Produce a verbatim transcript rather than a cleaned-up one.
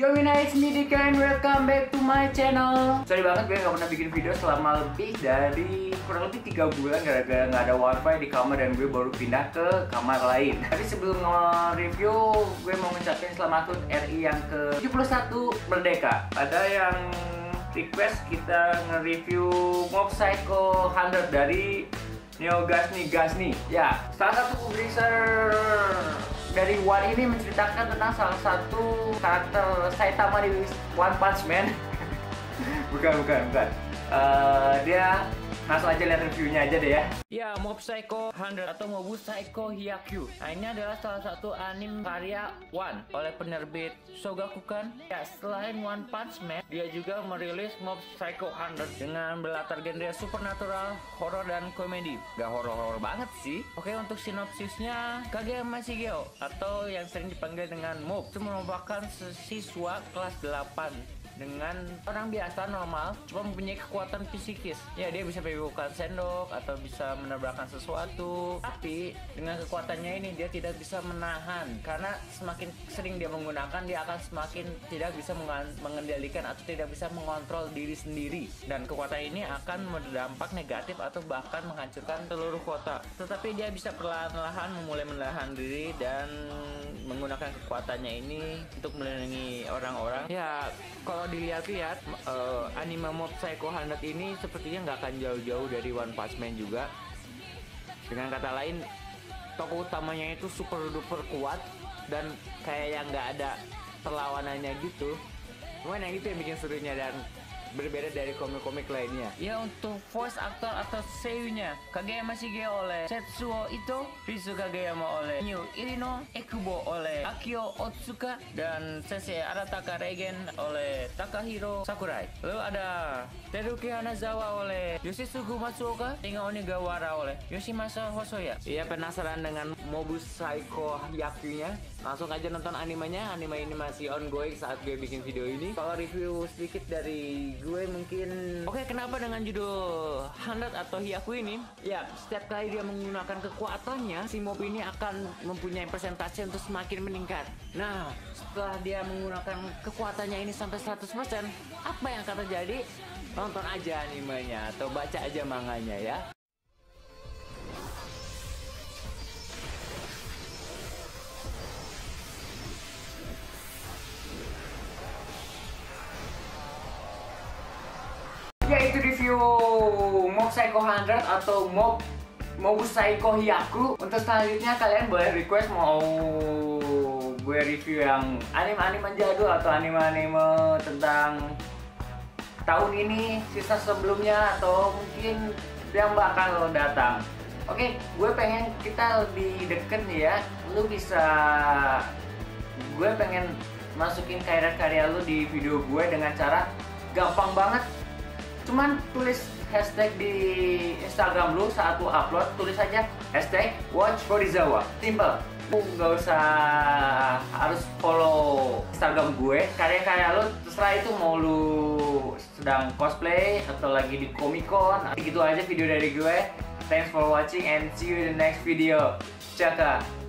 Yo Minais, MidiKain, welcome back to my channel. Sorry banget gue gak pernah bikin video selama lebih dari kurang lebih tiga bulan gara-gara gak ada wifi di kamar dan gue baru pindah ke kamar lain. Tapi sebelum nge-review, gue mau ngucapin selamat hut R I yang ke tujuh puluh satu Merdeka. Ada yang request kita nge-review Mob Psycho seratus dari Neo Gasni Gasni. Ya, salah satu publisher dari One ini menceritakan tentang salah satu karakter Saitama di One Punch Man. bukan, bukan, bukan. Uh, dia langsung aja lihat reviewnya aja deh ya. Ya, Mob Psycho seratus atau Mob Psycho Hyakyuu. Nah, ini adalah salah satu anime karya One oleh penerbit Shogakukan. Ya, selain One Punch Man, dia juga merilis Mob Psycho seratus dengan berlatar genre supernatural, horor dan komedi. Gak horor-horor banget sih. Oke, untuk sinopsisnya, Kageyama Shigeo atau yang sering dipanggil dengan Mob, itu merupakan siswa kelas delapan dengan orang biasa normal, cuma mempunyai kekuatan psikis. Ya, dia bisa membongkar sendok atau bisa menabrakan sesuatu. Tapi dengan kekuatannya ini dia tidak bisa menahan, karena semakin sering dia menggunakan, dia akan semakin tidak bisa mengendalikan atau tidak bisa mengontrol diri sendiri. Dan kekuatan ini akan berdampak negatif atau bahkan menghancurkan seluruh kota. Tetapi dia bisa perlahan-lahan memulai menahan diri dan menggunakan kekuatannya ini untuk melindungi orang-orang. Ya, kalau dilihat-lihat, uh, anime Mob Psycho seratus ini sepertinya nggak akan jauh-jauh dari One Punch Man juga. Dengan kata lain, tokoh utamanya itu super duper kuat dan kayak yang nggak ada perlawanannya gitu. Cuman yang itu yang bikin serunya dan berbeda dari komik-komik lainnya. Ya, untuk voice actor atau seiyunya, Kageyama Shigeo oleh Setsuo Ito, Ritsu Kageyama oleh Miyu Irino, Ekubo oleh Akio Otsuka, dan sensei Arataka Reigen oleh Takahiro Sakurai. Lalu ada Teruki Hanazawa oleh Yoshitsugu Matsuoka, hingga Onigawara oleh Yoshimasa Hosoya. Iya, penasaran dengan Mob Psycho Hyakyuu-nya? Langsung aja nonton animenya. Anime ini masih ongoing saat gue bikin video ini. Kalau review sedikit dari gue mungkin, oke, kenapa dengan judul seratus atau Hyakyuu ini? Ya, setiap kali dia menggunakan kekuatannya, si mob ini akan mempunyai persentase untuk semakin meningkat. Nah, setelah dia menggunakan kekuatannya ini sampai seratus persen, apa yang akan terjadi? Nonton aja animenya atau baca aja manganya ya. Yaitu review Mob Psycho seratus atau Mob Mob Psycho Hyakyuu. Untuk selanjutnya kalian boleh request mau gue review yang anime-anime jadul atau anime-anime tentang tahun ini, sisa sebelumnya, atau mungkin yang bakal datang. Oke, gue pengen kita lebih deket nih ya. Lu bisa, gue pengen masukin karya-karya lu di video gue dengan cara gampang banget. Cuman tulis hashtag di Instagram lu saat lu upload, tulis aja hashtag WatchQorizawa. Simple. Lu nggak usah harus follow Instagram gue. Karya-karya lu terserah, itu mau lu sedang cosplay atau lagi di Comic-Con. Gitu aja video dari gue. Thanks for watching and see you in the next video. Caka.